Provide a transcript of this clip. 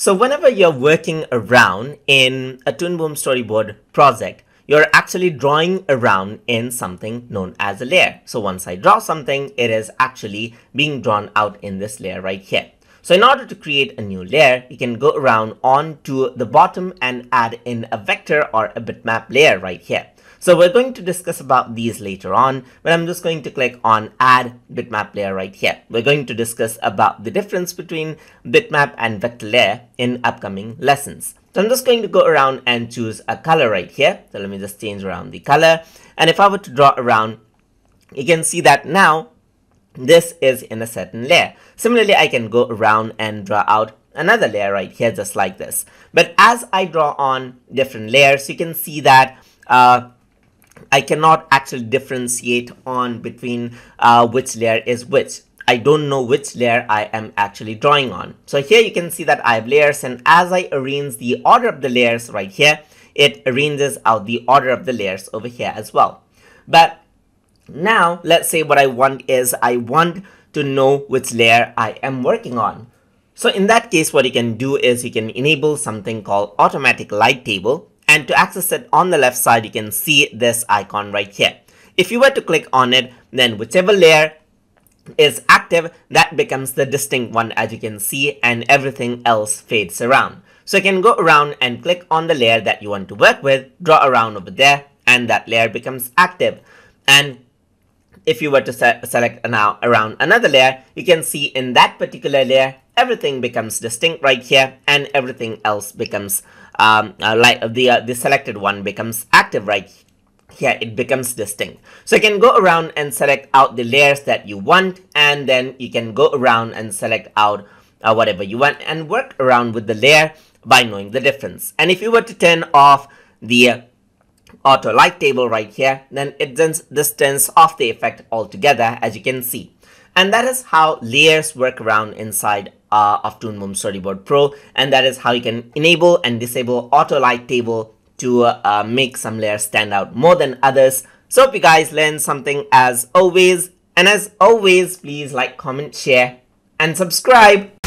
So whenever you're working around in a Toon Boom Storyboard project, you're actually drawing around in something known as a layer. So once I draw something, it is actually being drawn out in this layer right here. So in order to create a new layer, you can go around onto the bottom and add in a vector or a bitmap layer right here. So we're going to discuss about these later on, but I'm just going to click on add bitmap layer right here. We're going to discuss about the difference between bitmap and vector layer in upcoming lessons. So I'm just going to go around and choose a color right here. So let me just change around the color. And if I were to draw around, you can see that now this is in a certain layer. Similarly, I can go around and draw out another layer right here, just like this. But as I draw on different layers, you can see that I cannot actually differentiate on between which layer is which. I don't know which layer I am actually drawing on. So here you can see that I have layers, and as I arrange the order of the layers right here, it arranges out the order of the layers over here as well. But now let's say what I want is I want to know which layer I am working on. So in that case, what you can do is you can enable something called automatic light table. And to access it on the left side, you can see this icon right here. If you were to click on it, then whichever layer is active, that becomes the distinct one, as you can see, and everything else fades around. So you can go around and click on the layer that you want to work with, draw around over there, and that layer becomes active. And if you were to select now around another layer, you can see in that particular layer, everything becomes distinct right here, and everything else becomes the selected one becomes active right here. It becomes distinct. So you can go around and select out the layers that you want, and then you can go around and select out whatever you want and work around with the layer by knowing the difference. And if you were to turn off the auto light table right here, then it just turns off the effect altogether, as you can see. And that is how layers work around inside of Toon Boom Storyboard Pro, and that is how you can enable and disable auto light table to make some layers stand out more than others. So hope you guys learned something as always, and as always, please like, comment, share, and subscribe.